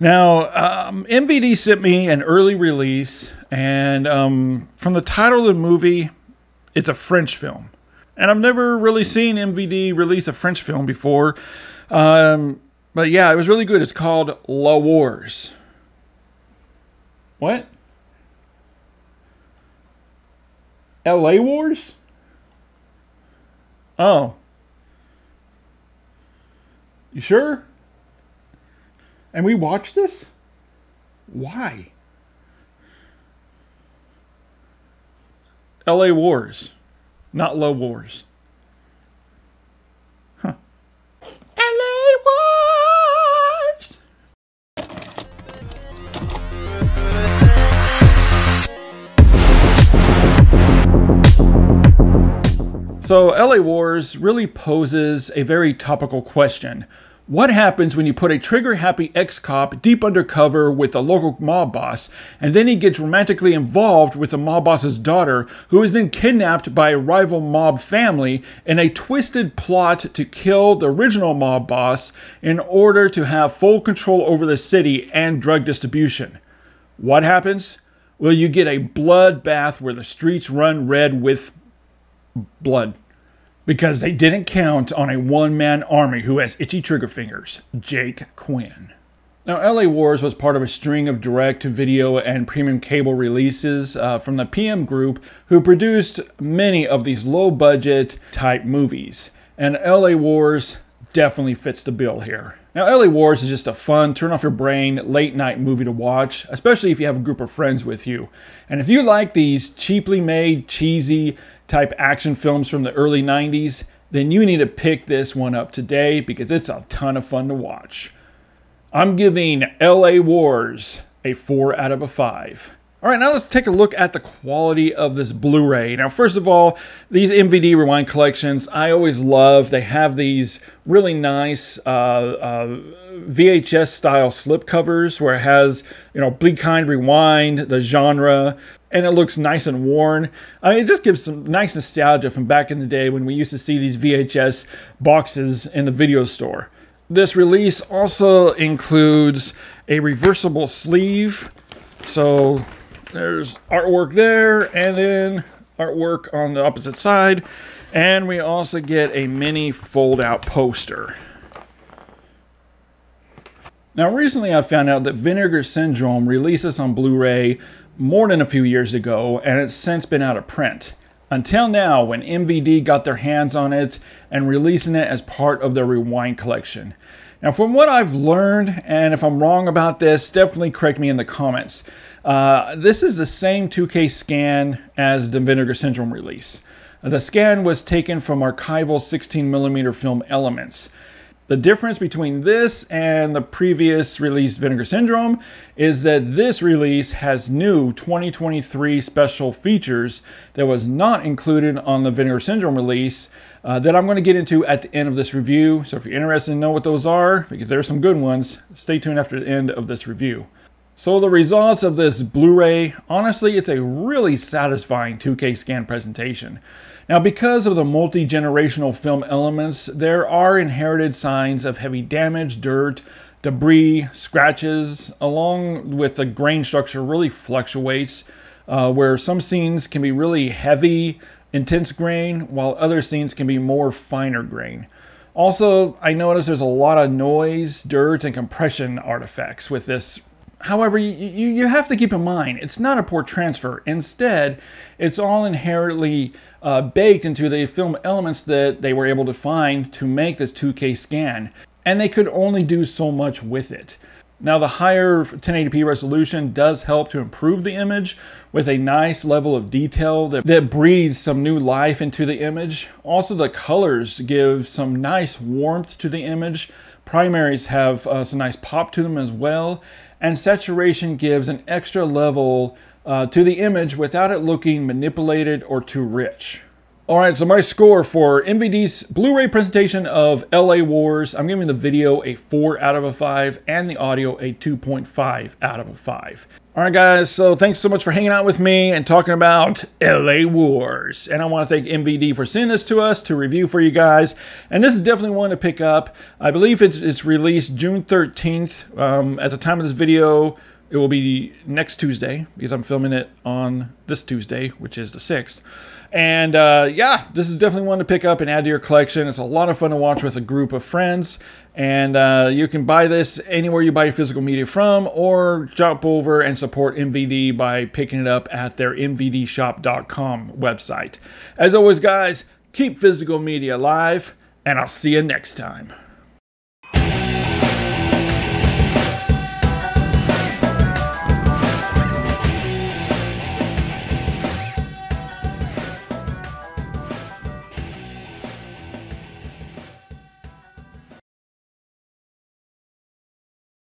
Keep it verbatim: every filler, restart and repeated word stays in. Now, um, M V D sent me an early release, and um, from the title of the movie, it's a French film. And I've never really seen M V D release a French film before. Um, but yeah, it was really good. It's called L A. Wars. What? L A. Wars? Oh. You sure? And we watched this? Why? L A. Wars. Not L A. Wars. Huh. L A. Wars! So L A. Wars really poses a very topical question. What happens when you put a trigger-happy ex-cop deep undercover with a local mob boss, and then he gets romantically involved with the mob boss's daughter, who is then kidnapped by a rival mob family in a twisted plot to kill the original mob boss in order to have full control over the city and drug distribution? What happens? Well, you get a bloodbath where the streets run red with blood. Because they didn't count on a one-man army who has itchy trigger fingers, Jake Quinn. Now, L A. Wars was part of a string of direct-to-video and premium cable releases uh, from the P M group, who produced many of these low-budget type movies. And L A. Wars definitely fits the bill here. Now, L A. Wars is just a fun, turn-off-your-brain, late-night movie to watch, especially if you have a group of friends with you. And if you like these cheaply made, cheesy type action films from the early nineties, then you need to pick this one up today because it's a ton of fun to watch. I'm giving L A. Wars a four out of a five. All right, now let's take a look at the quality of this Blu-ray. Now, first of all, these M V D Rewind collections, I always love. They have these really nice uh, uh, V H S-style slipcovers where it has, you know, Bleak Kind Rewind, the genre, and it looks nice and worn. I mean, it just gives some nice nostalgia from back in the day when we used to see these V H S boxes in the video store. This release also includes a reversible sleeve, so there's artwork there, and then artwork on the opposite side. And we also get a mini fold-out poster. Now, recently I found out that Vinegar Syndrome released this on Blu-ray more than a few years ago, and it's since been out of print. Until now, when M V D got their hands on it and releasing it as part of their Rewind collection. Now, from what I've learned, and if I'm wrong about this, definitely correct me in the comments. Uh, this is the same two K scan as the Vinegar Syndrome release. The scan was taken from archival sixteen millimeter film elements. The difference between this and the previous release, Vinegar Syndrome, is that this release has new twenty twenty-three special features that was not included on the Vinegar Syndrome release uh, that I'm going to get into at the end of this review. So if you're interested in knowing what those are, because there are some good ones, stay tuned after the end of this review. So the results of this Blu-ray, honestly, it's a really satisfying two K scan presentation. Now, because of the multi-generational film elements, there are inherited signs of heavy damage, dirt, debris, scratches, along with the grain structure really fluctuates, uh, where some scenes can be really heavy, intense grain, while other scenes can be more finer grain. Also, I noticed there's a lot of noise, dirt, and compression artifacts with this. However, you, you have to keep in mind, it's not a poor transfer. Instead, it's all inherently uh, baked into the film elements that they were able to find to make this two K scan, and they could only do so much with it. Now, the higher ten eighty p resolution does help to improve the image with a nice level of detail that, that breathes some new life into the image. Also, the colors give some nice warmth to the image. Primaries have uh, some nice pop to them as well. And saturation gives an extra level uh, to the image without it looking manipulated or too rich. All right, so my score for M V D's Blu-ray presentation of L A Wars, I'm giving the video a four out of a five and the audio a two point five out of a five. All right, guys, so thanks so much for hanging out with me and talking about L A Wars. And I want to thank M V D for sending this to us to review for you guys. And this is definitely one to pick up. I believe it's, it's released June thirteenth. Um, at the time of this video, it will be next Tuesday because I'm filming it on this Tuesday, which is the sixth. And uh, yeah, this is definitely one to pick up and add to your collection. It's a lot of fun to watch with a group of friends. And uh, you can buy this anywhere you buy your physical media from, or jump over and support M V D by picking it up at their M V D shop dot com website. As always, guys, keep physical media alive, and I'll see you next time.